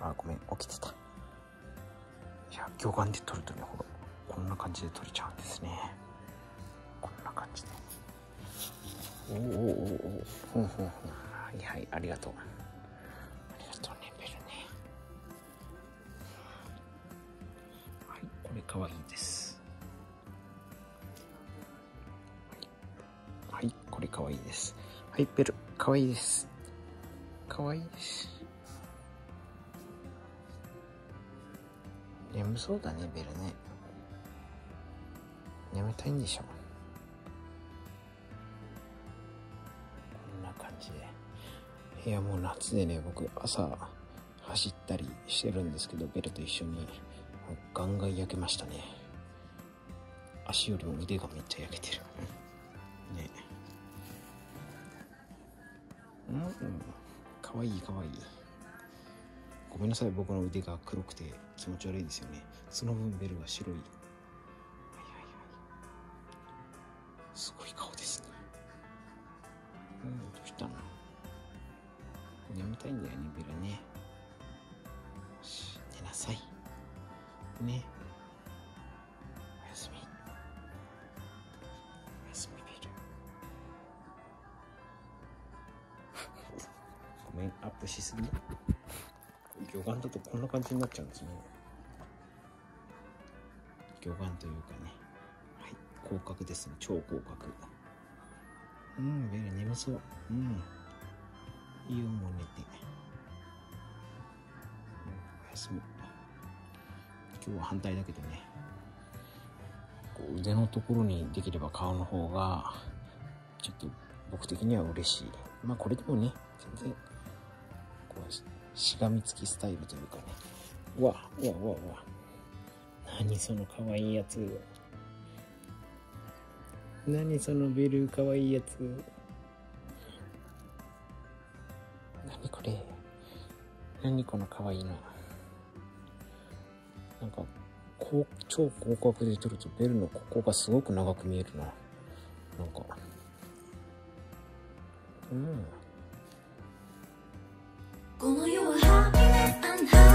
あ、ごめん、起きてた。いや、魚眼で撮るとね、ほら、こんな感じで撮れちゃうんですね。こんな感じで。おーおーおーおー、ふんふんふん。はいはい、ありがとう。ありがとうね、ベルね。はい、これかわいいです。はい、これかわいいです。はい、ベル、かわいいです。かわいいです。眠そうだね、ベルね。眠たいんでしょ。こんな感じで。いや、もう夏でね、僕朝走ったりしてるんですけど、ベルと一緒にガンガン焼けましたね。足よりも腕がめっちゃ焼けてるね。かわいいかわいい。ごめんなさい、僕の腕が黒くて気持ち悪いですよね。その分ベルが白い。はいはいはい。すごい顔ですね。どうしたの？眠たいんだよね、ベルね。よし、寝なさい。ね。おやすみ。おやすみ、ベル。ごめん、アップしすぎ。魚眼だとこんな感じになっちゃうんですね。魚眼というかね、はい、広角ですね、超広角。ベル眠そう。いいよ、もう寝て。おやすみ。今日は反対だけどね、こう腕のところにできれば顔の方がちょっと僕的には嬉しい。まあこれでもね、全然こうですね、しがみつきスタイルというかね。うわうわうわうわ、何そのかわいいやつ、何そのベルかわいいやつ、何これ、何このかわいいの。なんかこう超広角で撮るとベルのここがすごく長く見えるな。なんかこの世はハッピー&ハッピー